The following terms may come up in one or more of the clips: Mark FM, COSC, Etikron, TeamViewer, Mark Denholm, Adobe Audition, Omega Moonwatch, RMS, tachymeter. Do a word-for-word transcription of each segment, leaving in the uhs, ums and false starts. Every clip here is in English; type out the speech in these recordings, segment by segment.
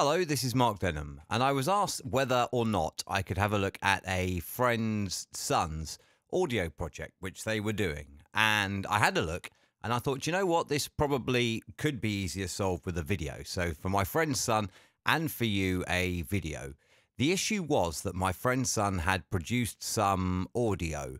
Hello, this is Mark Denholm, and I was asked whether or not I could have a look at a friend's son's audio project, which they were doing. And I had a look, and I thought, you know what, this probably could be easier solved with a video. So for my friend's son, and for you, a video. The issue was that my friend's son had produced some audio,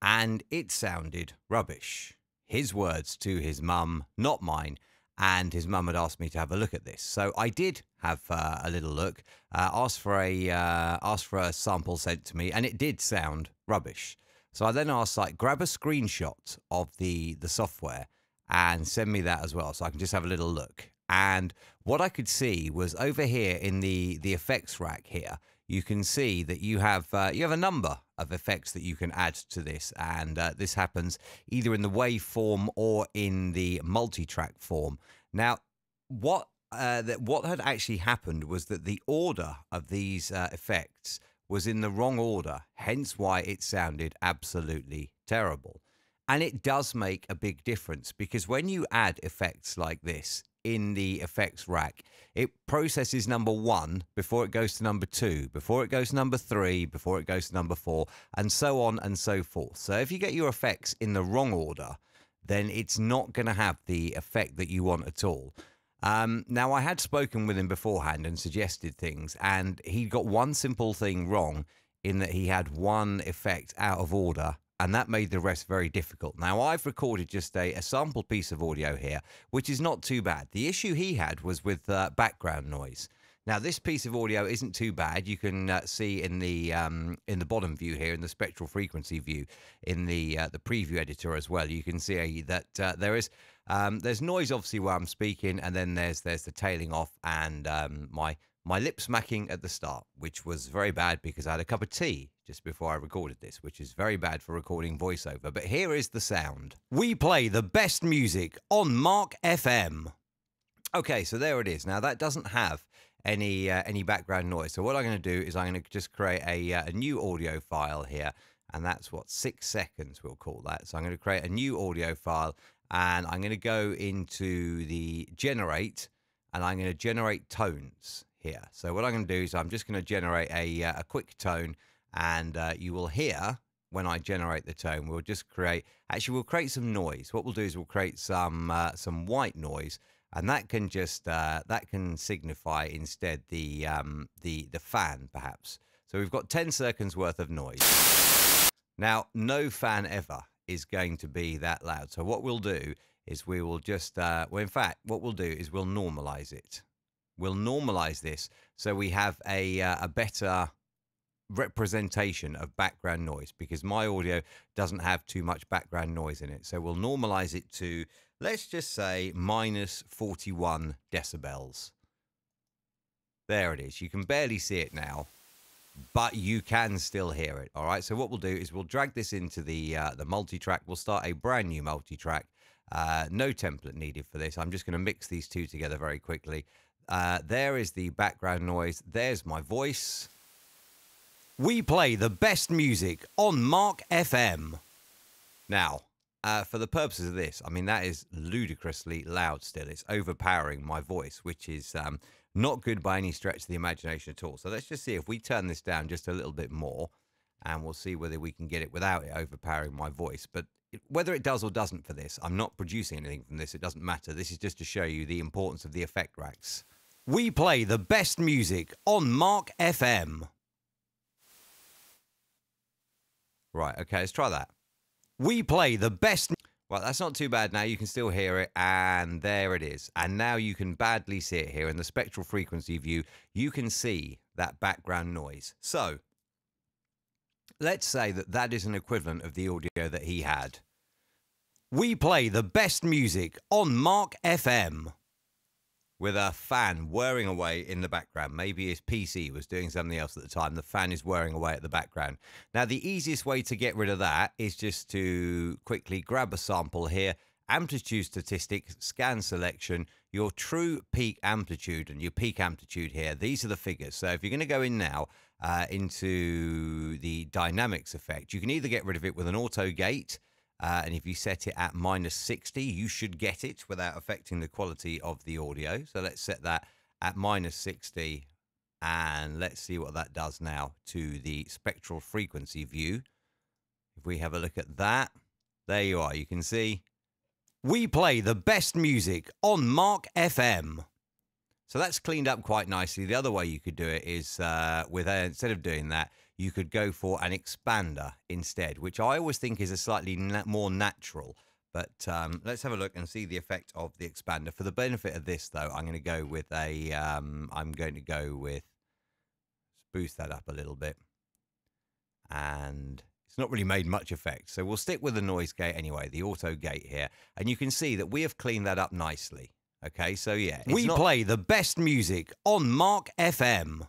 and it sounded rubbish. His words to his mum, not mine. And his mum had asked me to have a look at this. So I did have uh, a little look, uh, asked for a uh, asked for a sample sent to me, and it did sound rubbish. So I then asked, like, grab a screenshot of the, the software and send me that as well, so I can just have a little look. And what I could see was over here in the, the effects rack here, you can see that you have uh, you have a number of effects that you can add to this, and uh, this happens either in the waveform or in the multi-track form. Now, what uh, that what had actually happened was that the order of these uh, effects was in the wrong order, hence why it sounded absolutely terrible. And it does make a big difference, because when you add effects like this in the effects rack, it processes number one before it goes to number two, before it goes to number three, before it goes to number four, and so on and so forth. So if you get your effects in the wrong order, then it's not going to have the effect that you want at all. Um, now, I had spoken with him beforehand and suggested things, and he got one simple thing wrong in that he had one effect out of order, and that made the rest very difficult. Now, I've recorded just a, a sample piece of audio here, which is not too bad. The issue he had was with uh, background noise. Now, this piece of audio isn't too bad. You can uh, see in the um, in the bottom view here, in the spectral frequency view, in the uh, the preview editor as well, you can see that uh, there is um, there's noise obviously while I'm speaking, and then there's there's the tailing off and um, my my lip smacking at the start, which was very bad because I had a cup of tea just before I recorded this, which is very bad for recording voiceover. But here is the sound. We play the best music on Mark F M. Okay, so there it is. Now, that doesn't have any uh, any background noise. So what I'm going to do is I'm going to just create a, uh, a new audio file here, and that's what, six seconds we'll call that. So I'm going to create a new audio file, and I'm going to go into the generate, and I'm going to generate tones here. So what I'm going to do is I'm just going to generate a, uh, a quick tone, and uh, you will hear when I generate the tone, we'll just create, actually we'll create some noise. What we'll do is we'll create some uh, some white noise, and that can just, uh, that can signify instead the, um, the, the fan perhaps. So we've got ten seconds worth of noise. Now, no fan ever is going to be that loud. So what we'll do is we will just, uh, well in fact, what we'll do is we'll normalize it. We'll normalize this so we have a, uh, a better representation of background noise, because my audio doesn't have too much background noise in it. So we'll normalize it to, let's just say, minus forty-one decibels. There it is. You can barely see it now, but you can still hear it. All right. So what we'll do is we'll drag this into the, uh, the multi-track. We'll start a brand new multi-track. Uh, no template needed for this. I'm just going to mix these two together very quickly. Uh, there is the background noise. There's my voice. We play the best music on Mark F M. Now, uh, for the purposes of this, I mean, that is ludicrously loud still. It's overpowering my voice, which is um, not good by any stretch of the imagination at all. So let's just see if we turn this down just a little bit more, and we'll see whether we can get it without it overpowering my voice. But whether it does or doesn't for this, I'm not producing anything from this. It doesn't matter. This is just to show you the importance of the effect racks. We play the best music on Mark F M. Right, okay, let's try that. We play the best... Well, that's not too bad now. You can still hear it, and there it is. And now you can badly see it here in the spectral frequency view. You can see that background noise. So... let's say that that is an equivalent of the audio that he had. We play the best music on Mark F M. With a fan whirring away in the background. Maybe his P C was doing something else at the time. The fan is whirring away at the background. Now, the easiest way to get rid of that is just to quickly grab a sample here. Amplitude statistics, scan selection, your true peak amplitude and your peak amplitude here. These are the figures. So if you're going to go in now uh, into the dynamics effect, you can either get rid of it with an auto gate, uh, and if you set it at minus sixty, you should get it without affecting the quality of the audio. So let's set that at minus sixty, and let's see what that does now to the spectral frequency view. If we have a look at that, there you are. You can see we play the best music on Mark F M. So that's cleaned up quite nicely. The other way you could do it is uh, with a, instead of doing that, you could go for an expander instead, which I always think is a slightly na more natural. But um, let's have a look and see the effect of the expander. For the benefit of this, though, I'm going to go with a. Um, I'm going to go with. Boost that up a little bit, and it's not really made much effect. So we'll stick with the noise gate anyway, the auto gate here, and you can see that we have cleaned that up nicely. Okay, so yeah, we play the best music on Mark F M.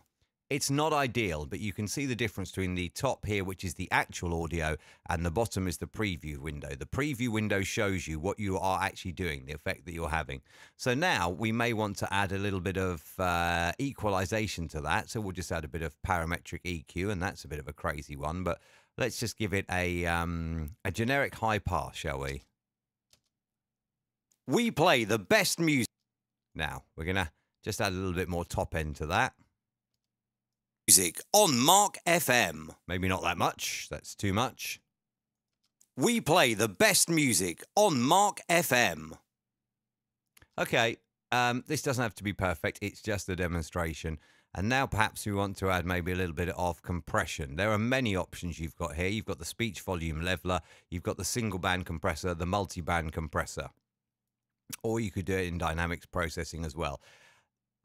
It's not ideal, but you can see the difference between the top here, which is the actual audio, and the bottom is the preview window. The preview window shows you what you are actually doing, the effect that you're having. So now we may want to add a little bit of uh, equalization to that. So we'll just add a bit of parametric E Q, and that's a bit of a crazy one, but let's just give it a, um, a generic high pass, shall we? We play the best music. Now, we're going to just add a little bit more top end to that. Music on Mark F M. Maybe not that much. That's too much. We play the best music on Mark F M. Okay, um, this doesn't have to be perfect. It's just a demonstration. And now perhaps we want to add maybe a little bit of compression. There are many options you've got here. You've got the speech volume leveler. You've got the single band compressor, the multi-band compressor. Or you could do it in dynamics processing as well.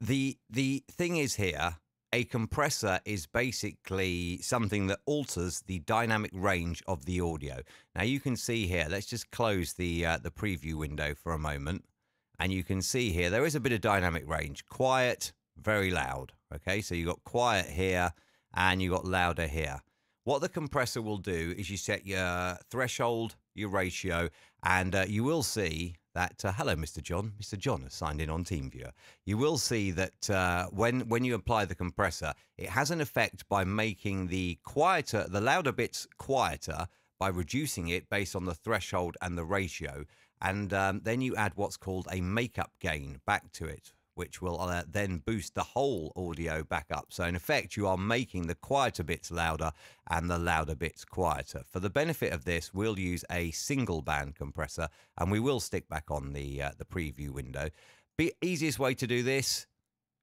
The, the thing is here... A compressor is basically something that alters the dynamic range of the audio. Now you can see here, let's just close the, uh, the preview window for a moment. And you can see here, there is a bit of dynamic range. Quiet, very loud. Okay, so you've got quiet here and you've got louder here. What the compressor will do is you set your threshold, your ratio, and uh, you will see... that, uh, hello, Mister John. Mister John has signed in on TeamViewer. You will see that uh, when, when you apply the compressor, it has an effect by making the quieter, the louder bits quieter by reducing it based on the threshold and the ratio. And um, then you add what's called a makeup gain back to it, which will uh, then boost the whole audio back up. So in effect, you are making the quieter bits louder and the louder bits quieter. For the benefit of this, we'll use a single band compressor, and we will stick back on the, uh, the preview window. The easiest way to do this,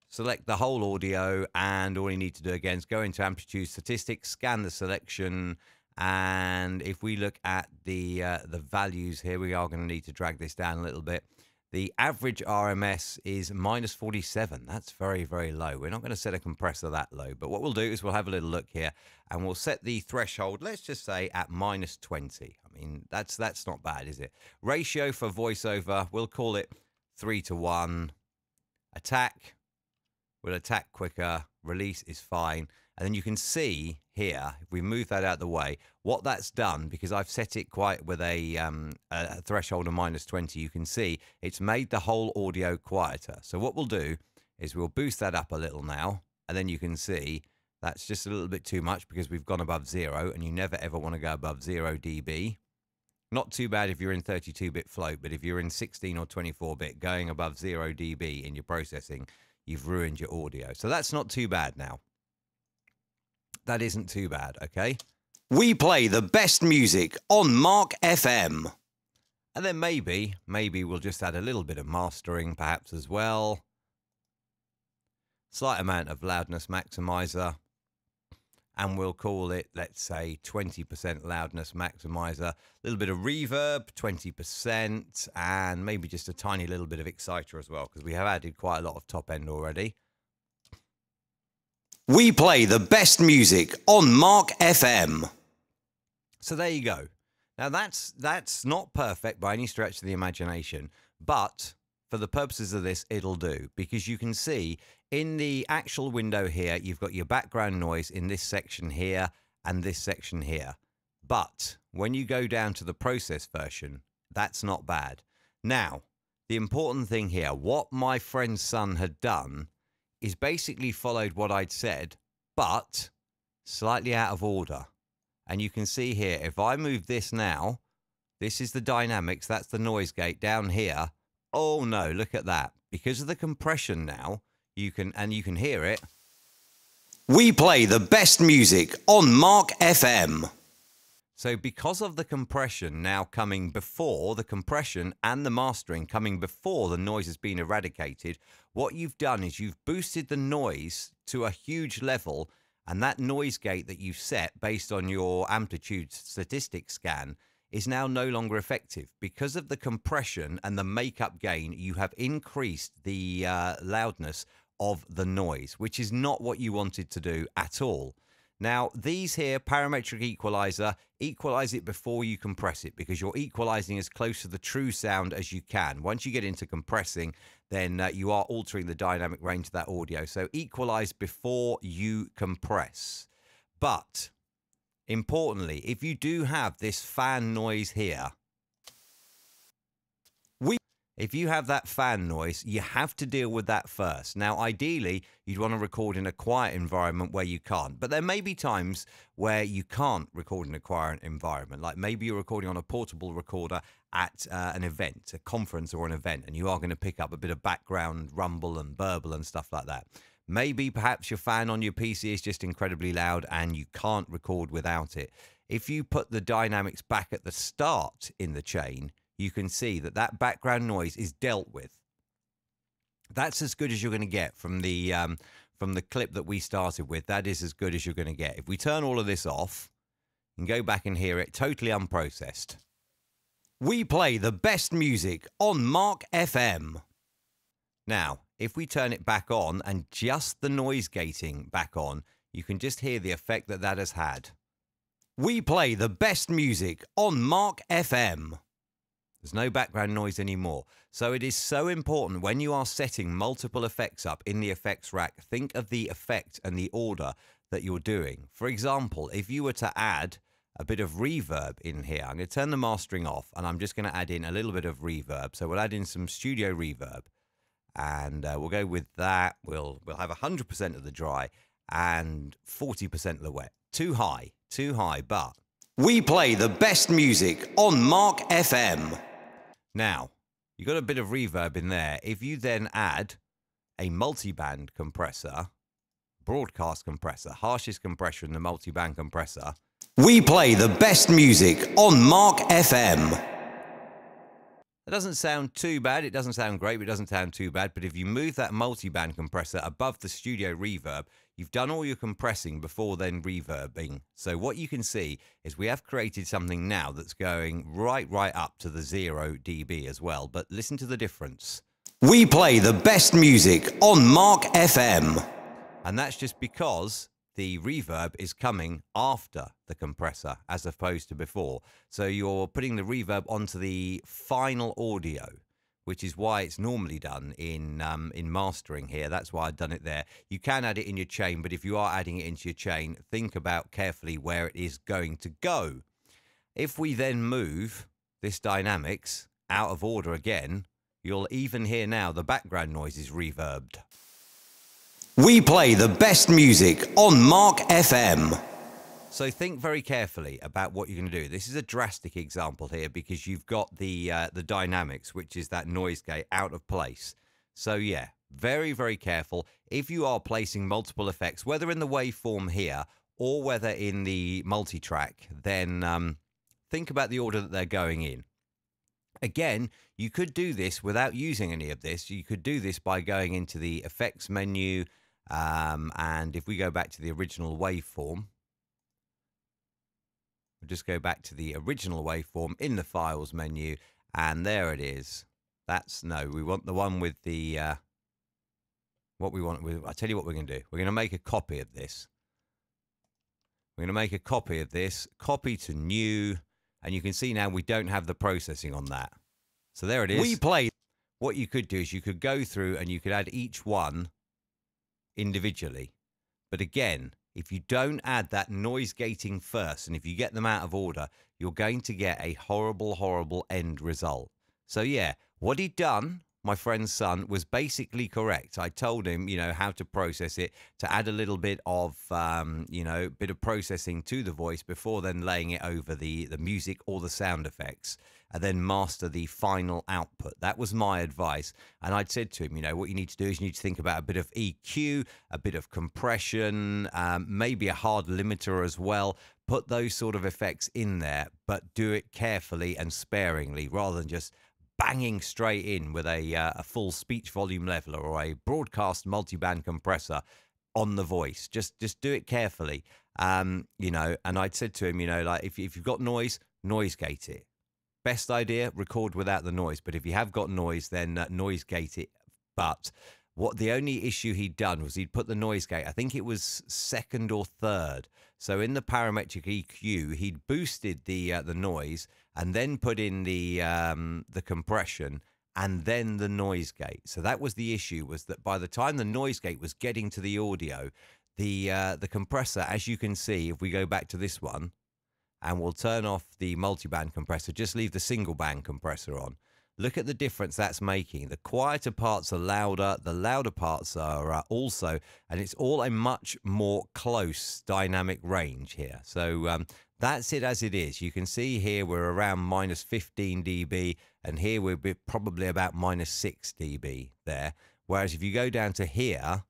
select the whole audio, and all you need to do again is go into amplitude statistics, scan the selection, and if we look at the, uh, the values here, we are going to need to drag this down a little bit. The average R M S is minus forty-seven. That's very, very low. We're not going to set a compressor that low. But what we'll do is we'll have a little look here and we'll set the threshold, let's just say, at minus twenty. I mean, that's that's not bad, is it? Ratio for voiceover, we'll call it three to one. Attack, we'll attack quicker. Release is fine. And then you can see here, if we move that out of the way, what that's done, because I've set it quite with a, um, a threshold of minus twenty, you can see it's made the whole audio quieter. So what we'll do is we'll boost that up a little now, and then you can see that's just a little bit too much because we've gone above zero, and you never ever want to go above zero D B. Not too bad if you're in thirty-two bit float, but if you're in sixteen or twenty-four bit, going above zero D B in your processing, you've ruined your audio. So that's not too bad now. That isn't too bad, okay? We play the best music on Mark F M. And then maybe, maybe we'll just add a little bit of mastering perhaps as well. Slight amount of loudness maximizer. And we'll call it, let's say, twenty percent loudness maximizer. A little bit of reverb, twenty percent, and maybe just a tiny little bit of exciter as well, because we have added quite a lot of top end already. We play the best music on Mark F M. So there you go. Now, that's, that's not perfect by any stretch of the imagination, but... for the purposes of this, it'll do, because you can see in the actual window here, you've got your background noise in this section here and this section here. But when you go down to the process version, that's not bad. Now, the important thing here, what my friend's son had done is basically followed what I'd said, but slightly out of order. And you can see here, if I move this now, this is the dynamics, that's the noise gate down here. Oh no, look at that. Because of the compression now, You can, and you can hear it. We play the best music on Mark F M. So because of the compression now coming before, the compression and the mastering coming before the noise has been eradicated, what you've done is you've boosted the noise to a huge level, and that noise gate that you've set based on your amplitude statistic scan is now no longer effective. Because of the compression and the makeup gain, you have increased the uh, loudness of the noise, which is not what you wanted to do at all. Now, these here, parametric equalizer, equalize it before you compress it, because you're equalizing as close to the true sound as you can. Once you get into compressing, then uh, you are altering the dynamic range of that audio. So equalize before you compress. But importantly, if you do have this fan noise here, if you have that fan noise, you have to deal with that first. Now, ideally, you'd want to record in a quiet environment where you can't. But there may be times where you can't record in a quiet environment. Like maybe you're recording on a portable recorder at uh, an event, a conference or an event, and you are going to pick up a bit of background rumble and burble and stuff like that. Maybe perhaps your fan on your P C is just incredibly loud and you can't record without it. If you put the dynamics back at the start in the chain, you can see that that background noise is dealt with. That's as good as you're going to get from the um, from the clip that we started with. That is as good as you're going to get. If we turn all of this off and go back and hear it, totally unprocessed. We play the best music on Mark F M. Now, if we turn it back on and just the noise gating back on, you can just hear the effect that that has had. We play the best music on Mark F M. There's no background noise anymore. So it is so important when you are setting multiple effects up in the effects rack, think of the effect and the order that you're doing. For example, if you were to add a bit of reverb in here, I'm going to turn the mastering off and I'm just going to add in a little bit of reverb. So we'll add in some studio reverb and uh, we'll go with that. We'll, we'll have one hundred percent of the dry and forty percent of the wet. Too high, too high, but... We play the best music on Mark F M. Now, you've got a bit of reverb in there. If you then add a multiband compressor, broadcast compressor, harshest compression, the multiband compressor. We play the best music on Mark F M. It doesn't sound too bad. It doesn't sound great, but it doesn't sound too bad. But if you move that multiband compressor above the studio reverb, you've done all your compressing before then reverbing. So what you can see is we have created something now that's going right, right up to the zero dB as well. But listen to the difference. We play the best music on Mark F M. And that's just because the reverb is coming after the compressor as opposed to before. So you're putting the reverb onto the final audio, which is why it's normally done in um, in mastering here. That's why I've done it there. You can add it in your chain, but if you are adding it into your chain, think about carefully where it is going to go. If we then move this dynamics out of order again, you'll even hear now the background noise is reverbed. We play the best music on Mark F M. So think very carefully about what you're going to do. This is a drastic example here because you've got the uh, the dynamics, which is that noise gate, out of place. So yeah, very, very careful. If you are placing multiple effects, whether in the waveform here or whether in the multi-track, then um, think about the order that they're going in. Again, you could do this without using any of this. You could do this by going into the effects menu. Um, and if we go back to the original waveform, we'll just go back to the original waveform in the Files menu, and there it is. That's, no, we want the one with the, uh, what we want, I'll tell you what we're going to do. We're going to make a copy of this. We're going to make a copy of this, copy to new, and you can see now we don't have the processing on that. So there it is. We play. What you could do is you could go through and you could add each one individually, but again, if you don't add that noise gating first, and if you get them out of order, you're going to get a horrible, horrible end result. So yeah, what he'd done my friend's son was basically correct. I told him, you know, how to process it, to add a little bit of, um, you know, bit of processing to the voice before then laying it over the, the music or the sound effects, and then master the final output. That was my advice. And I'd said to him, you know, what you need to do is you need to think about a bit of E Q, a bit of compression, um, maybe a hard limiter as well. Put those sort of effects in there, but do it carefully and sparingly rather than just banging straight in with a, uh, a full speech volume leveler or a broadcast multiband compressor on the voice. Just just do it carefully, um, you know. And I'd said to him, you know, like if, if you've got noise, noise gate it. Best idea, record without the noise. But if you have got noise, then uh, noise gate it. But what the only issue he'd done was he'd put the noise gate, I think it was second or third. So in the parametric E Q, he'd boosted the uh, the noise and then put in the um, the compression and then the noise gate. So that was the issue, was that by the time the noise gate was getting to the audio, the uh, the compressor, as you can see, if we go back to this one, and we'll turn off the multiband compressor, just leave the single band compressor on. Look at the difference that's making. The quieter parts are louder, the louder parts are uh, also, and it's all a much more close dynamic range here. So um, that's it as it is. You can see here we're around minus fifteen D B, and here we're probably about minus six D B there. Whereas if you go down to here,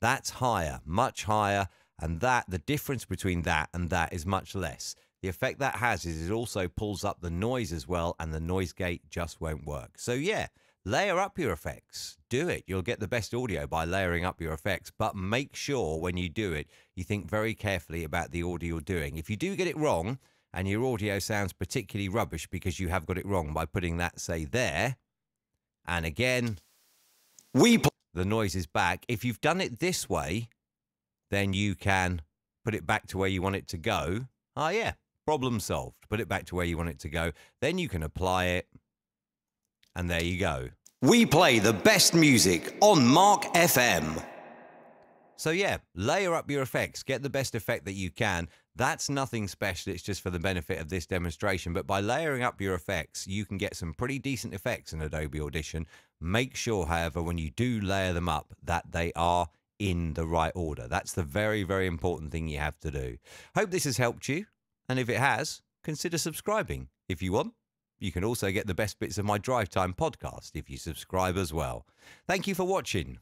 that's higher, much higher, and that the difference between that and that is much less. The effect that has is it also pulls up the noise as well, and the noise gate just won't work. So yeah, layer up your effects. Do it. You'll get the best audio by layering up your effects, but make sure when you do it, you think very carefully about the audio you're doing. If you do get it wrong and your audio sounds particularly rubbish because you have got it wrong by putting that, say, there, and again, we the noise is back. If you've done it this way, then you can put it back to where you want it to go. Ah, yeah. Problem solved. Put it back to where you want it to go. Then you can apply it. And there you go. We play the best music on Mark F M. So yeah, layer up your effects. Get the best effect that you can. That's nothing special. It's just for the benefit of this demonstration. But by layering up your effects, you can get some pretty decent effects in Adobe Audition. Make sure, however, when you do layer them up, that they are in the right order. That's the very, very important thing you have to do. Hope this has helped you. And if it has, consider subscribing if you want. You can also get the best bits of my Drive Time podcast if you subscribe as well. Thank you for watching.